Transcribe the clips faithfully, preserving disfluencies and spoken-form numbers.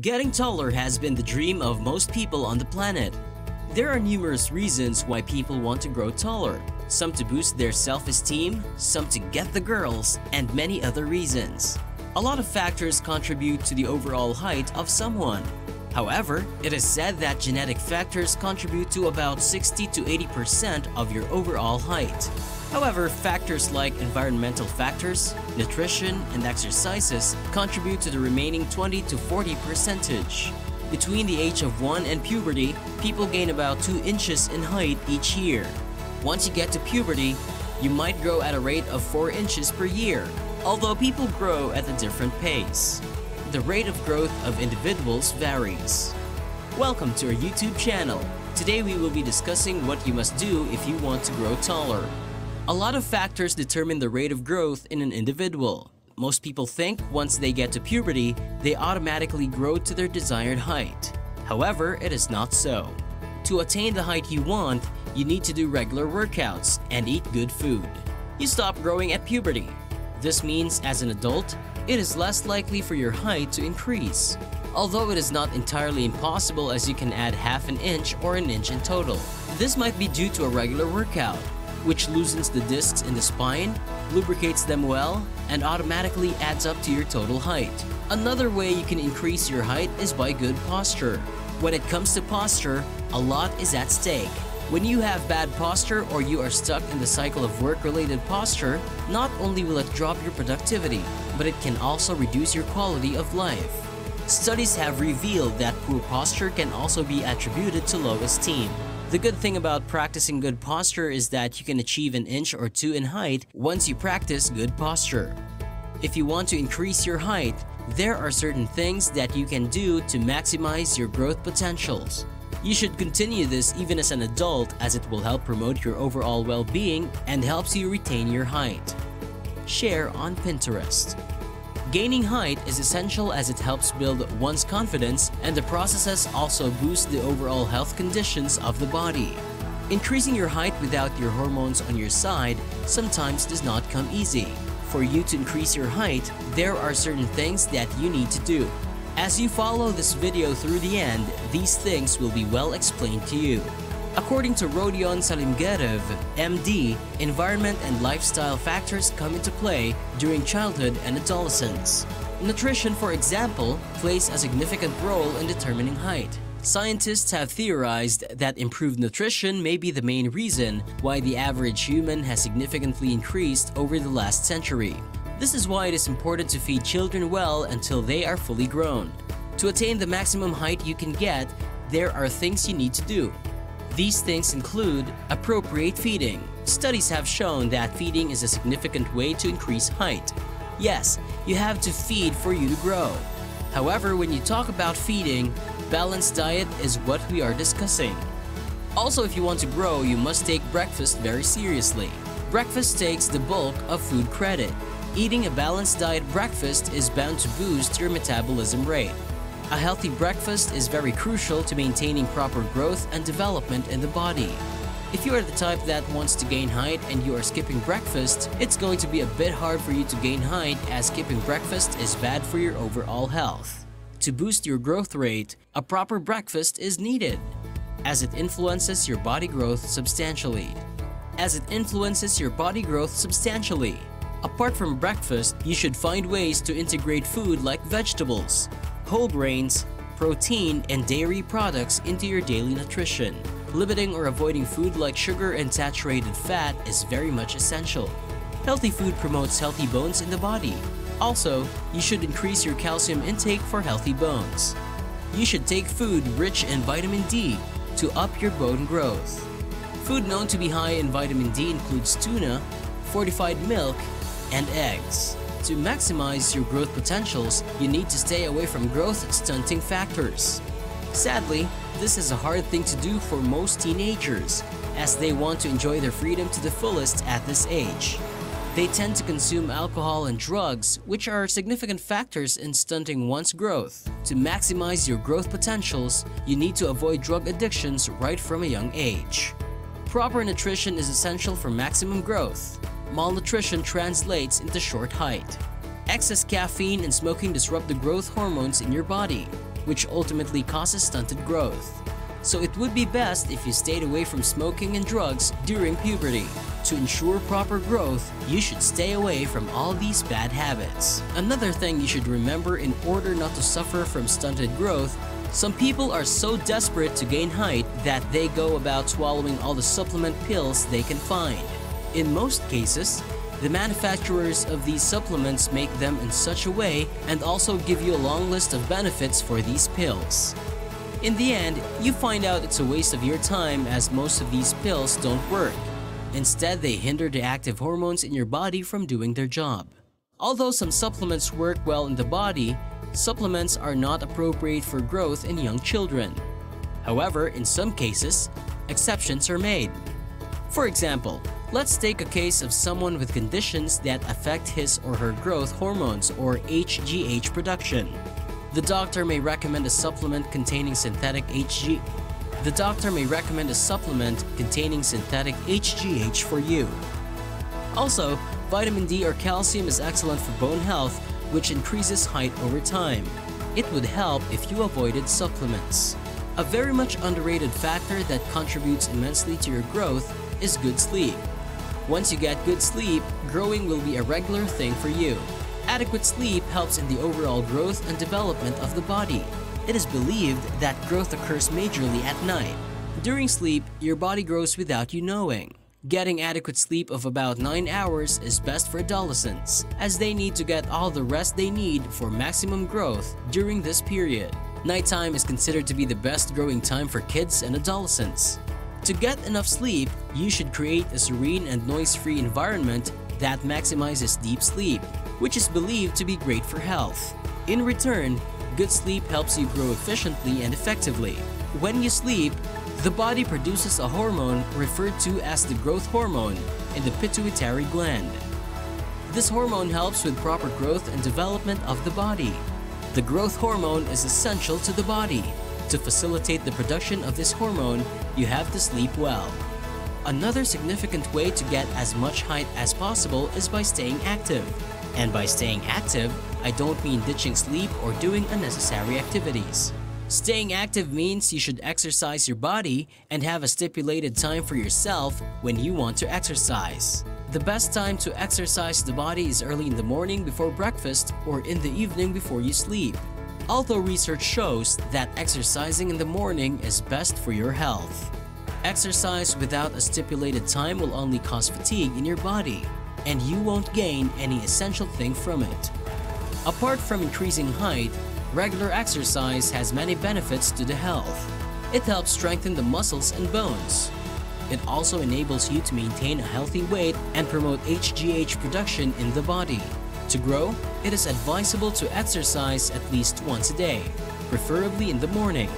Getting taller has been the dream of most people on the planet. There are numerous reasons why people want to grow taller, some to boost their self-esteem, some to get the girls, and many other reasons. A lot of factors contribute to the overall height of someone. However, it is said that genetic factors contribute to about sixty to eighty percent of your overall height. However, factors like environmental factors, nutrition, and exercises contribute to the remaining twenty to forty percentage. Between the age of one and puberty, people gain about two inches in height each year. Once you get to puberty, you might grow at a rate of four inches per year, although people grow at a different pace. The rate of growth of individuals varies. Welcome to our YouTube channel. Today we will be discussing what you must do if you want to grow taller. A lot of factors determine the rate of growth in an individual. Most people think once they get to puberty, they automatically grow to their desired height. However, it is not so. To attain the height you want, you need to do regular workouts and eat good food. You stop growing at puberty. This means as an adult, it is less likely for your height to increase. Although it is not entirely impossible as you can add half an inch or an inch in total. This might be due to a regular workout, which loosens the discs in the spine, lubricates them well, and automatically adds up to your total height. Another way you can increase your height is by good posture. When it comes to posture, a lot is at stake. When you have bad posture or you are stuck in the cycle of work-related posture, not only will it drop your productivity, but it can also reduce your quality of life. Studies have revealed that poor posture can also be attributed to low esteem. The good thing about practicing good posture is that you can achieve an inch or two in height once you practice good posture. If you want to increase your height, there are certain things that you can do to maximize your growth potentials. You should continue this even as an adult as it will help promote your overall well-being and helps you retain your height. Share on Pinterest. Gaining height is essential as it helps build one's confidence, and the processes also boost the overall health conditions of the body. Increasing your height without your hormones on your side sometimes does not come easy. For you to increase your height, there are certain things that you need to do. As you follow this video through the end, these things will be well explained to you. According to Rodion Salimgarev, M D, environment and lifestyle factors come into play during childhood and adolescence. Nutrition, for example, plays a significant role in determining height. Scientists have theorized that improved nutrition may be the main reason why the average human has significantly increased over the last century. This is why it is important to feed children well until they are fully grown. To attain the maximum height you can get, there are things you need to do. These things include appropriate feeding. Studies have shown that feeding is a significant way to increase height. Yes, you have to feed for you to grow. However, when you talk about feeding, balanced diet is what we are discussing. Also, if you want to grow, you must take breakfast very seriously. Breakfast takes the bulk of food credit. Eating a balanced diet breakfast is bound to boost your metabolism rate. A healthy breakfast is very crucial to maintaining proper growth and development in the body. If you are the type that wants to gain height and you are skipping breakfast, it's going to be a bit hard for you to gain height as skipping breakfast is bad for your overall health. To boost your growth rate, a proper breakfast is needed, as it influences your body growth substantially. As it influences your body growth substantially. Apart from breakfast, you should find ways to integrate food like vegetables, whole grains, protein, and dairy products into your daily nutrition. Limiting or avoiding food like sugar and saturated fat is very much essential. Healthy food promotes healthy bones in the body. Also, you should increase your calcium intake for healthy bones. You should take food rich in vitamin D to up your bone growth. Food known to be high in vitamin D includes tuna, fortified milk, and eggs. To maximize your growth potentials, you need to stay away from growth-stunting factors. Sadly, this is a hard thing to do for most teenagers, as they want to enjoy their freedom to the fullest at this age. They tend to consume alcohol and drugs, which are significant factors in stunting one's growth. To maximize your growth potentials, you need to avoid drug addictions right from a young age. Proper nutrition is essential for maximum growth. Malnutrition translates into short height. Excess caffeine and smoking disrupt the growth hormones in your body, which ultimately causes stunted growth. So it would be best if you stayed away from smoking and drugs during puberty. To ensure proper growth, you should stay away from all these bad habits. Another thing you should remember in order not to suffer from stunted growth, some people are so desperate to gain height that they go about swallowing all the supplement pills they can find. In most cases, the manufacturers of these supplements make them in such a way and also give you a long list of benefits for these pills. In the end, you find out it's a waste of your time as most of these pills don't work. Instead, they hinder the active hormones in your body from doing their job. Although some supplements work well in the body, supplements are not appropriate for growth in young children. However, in some cases, exceptions are made. For example, let's take a case of someone with conditions that affect his or her growth hormones or H G H production. The doctor may recommend a supplement containing synthetic H G. The doctor may recommend a supplement containing synthetic H G H for you. Also, vitamin D or calcium is excellent for bone health, which increases height over time. It would help if you avoided supplements. A very much underrated factor that contributes immensely to your growth is good sleep. Once you get good sleep, growing will be a regular thing for you. Adequate sleep helps in the overall growth and development of the body. It is believed that growth occurs majorly at night. During sleep, your body grows without you knowing. Getting adequate sleep of about nine hours is best for adolescents, as they need to get all the rest they need for maximum growth during this period. Nighttime is considered to be the best growing time for kids and adolescents. To get enough sleep, you should create a serene and noise-free environment that maximizes deep sleep, which is believed to be great for health. In return, good sleep helps you grow efficiently and effectively. When you sleep, the body produces a hormone referred to as the growth hormone in the pituitary gland. This hormone helps with proper growth and development of the body. The growth hormone is essential to the body. To facilitate the production of this hormone, you have to sleep well. Another significant way to get as much height as possible is by staying active. And by staying active, I don't mean ditching sleep or doing unnecessary activities. Staying active means you should exercise your body and have a stipulated time for yourself when you want to exercise. The best time to exercise the body is early in the morning before breakfast or in the evening before you sleep. Although research shows that exercising in the morning is best for your health. Exercise without a stipulated time will only cause fatigue in your body, and you won't gain any essential thing from it. Apart from increasing height, regular exercise has many benefits to the health. It helps strengthen the muscles and bones. It also enables you to maintain a healthy weight and promote H G H production in the body. To grow, it is advisable to exercise at least once a day, preferably in the morning.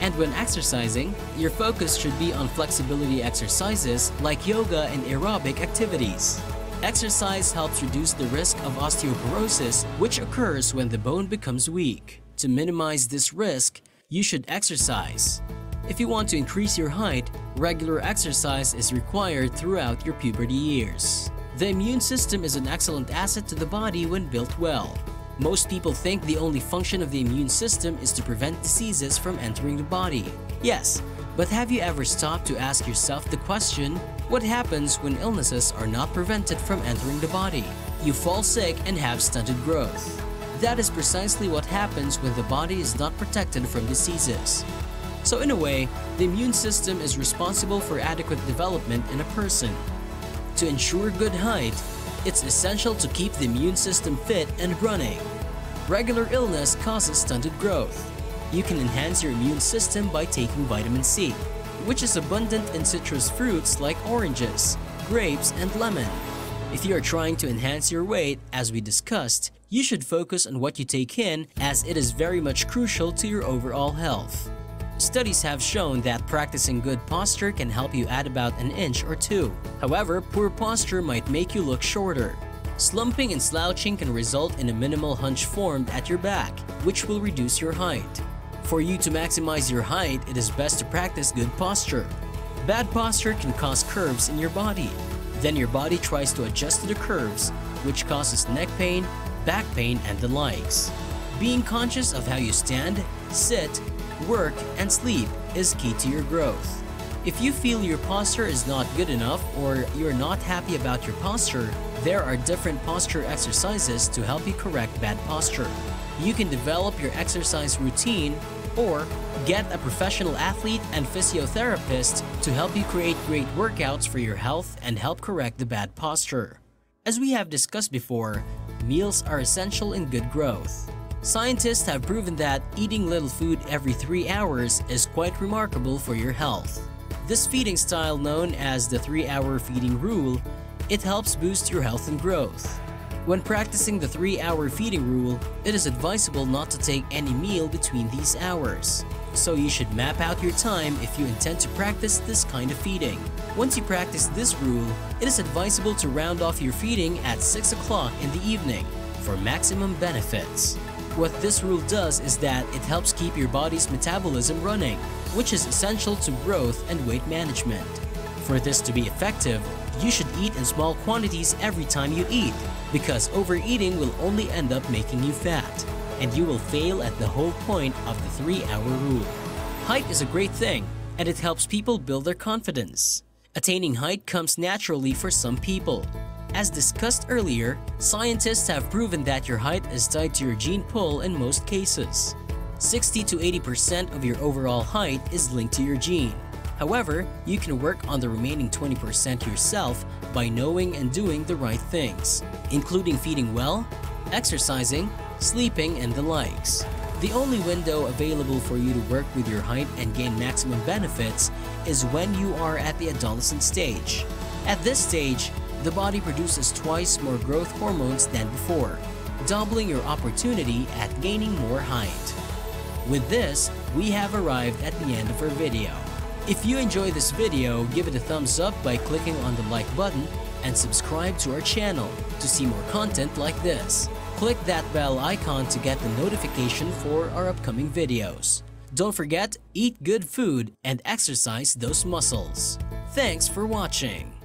And when exercising, your focus should be on flexibility exercises like yoga and aerobic activities. Exercise helps reduce the risk of osteoporosis, which occurs when the bone becomes weak. To minimize this risk, you should exercise. If you want to increase your height, regular exercise is required throughout your puberty years. The immune system is an excellent asset to the body when built well. Most people think the only function of the immune system is to prevent diseases from entering the body. Yes, but have you ever stopped to ask yourself the question, what happens when illnesses are not prevented from entering the body? You fall sick and have stunted growth. That is precisely what happens when the body is not protected from diseases. So in a way, the immune system is responsible for adequate development in a person. To ensure good height, it's essential to keep the immune system fit and running. Regular illness causes stunted growth. You can enhance your immune system by taking vitamin C, which is abundant in citrus fruits like oranges, grapes, and lemon. If you are trying to enhance your weight, as we discussed, you should focus on what you take in as it is very much crucial to your overall health. Studies have shown that practicing good posture can help you add about an inch or two. However, poor posture might make you look shorter. Slumping and slouching can result in a minimal hunch formed at your back, which will reduce your height. For you to maximize your height, it is best to practice good posture. Bad posture can cause curves in your body. Then your body tries to adjust to the curves, which causes neck pain, back pain, and the likes. Being conscious of how you stand, sit, work, and sleep is key to your growth. If you feel your posture is not good enough or you're not happy about your posture, there are different posture exercises to help you correct bad posture. You can develop your exercise routine or get a professional athlete and physiotherapist to help you create great workouts for your health and help correct the bad posture. As we have discussed before, meals are essential in good growth. Scientists have proven that eating little food every three hours is quite remarkable for your health. This feeding style, known as the three-hour feeding rule, it helps boost your health and growth. When practicing the three-hour feeding rule, it is advisable not to take any meal between these hours. So you should map out your time if you intend to practice this kind of feeding. Once you practice this rule, it is advisable to round off your feeding at six o'clock in the evening for maximum benefits. What this rule does is that it helps keep your body's metabolism running, which is essential to growth and weight management. For this to be effective, you should eat in small quantities every time you eat, because overeating will only end up making you fat, and you will fail at the whole point of the three-hour rule. Height is a great thing, and it helps people build their confidence. Attaining height comes naturally for some people. As discussed earlier, scientists have proven that your height is tied to your gene pool in most cases. sixty to eighty percent of your overall height is linked to your gene. However, you can work on the remaining twenty percent yourself by knowing and doing the right things, including feeding well, exercising, sleeping, and the likes. The only window available for you to work with your height and gain maximum benefits is when you are at the adolescent stage. At this stage, the body produces twice more growth hormones than before, doubling your opportunity at gaining more height. With this, we have arrived at the end of our video. If you enjoy this video, give it a thumbs up by clicking on the like button and subscribe to our channel to see more content like this. Click that bell icon to get the notification for our upcoming videos. Don't forget, eat good food and exercise those muscles. Thanks for watching.